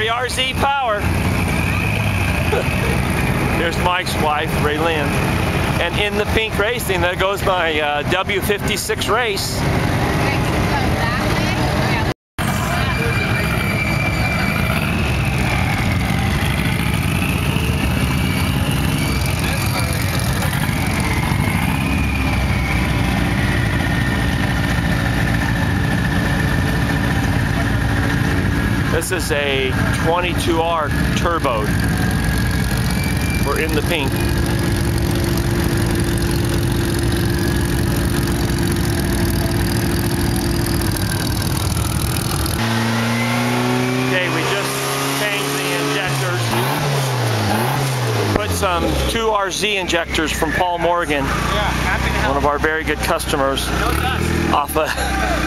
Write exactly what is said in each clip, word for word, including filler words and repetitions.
three R Z Power. There's Mike's wife, Ray Lynn. And in the pink racing, there goes my uh, W fifty-six race. This is a twenty-two R turbo. We're in the pink. Okay, we just changed the injectors. Put some two R Z injectors from Paul Morgan, one of our very good customers, off a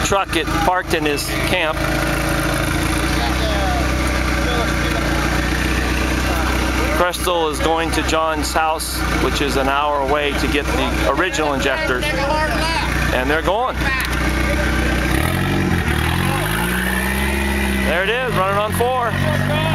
truck that parked in his camp. Crystal is going to John's house, which is an hour away, to get the original injectors. And they're going. There it is, running on four.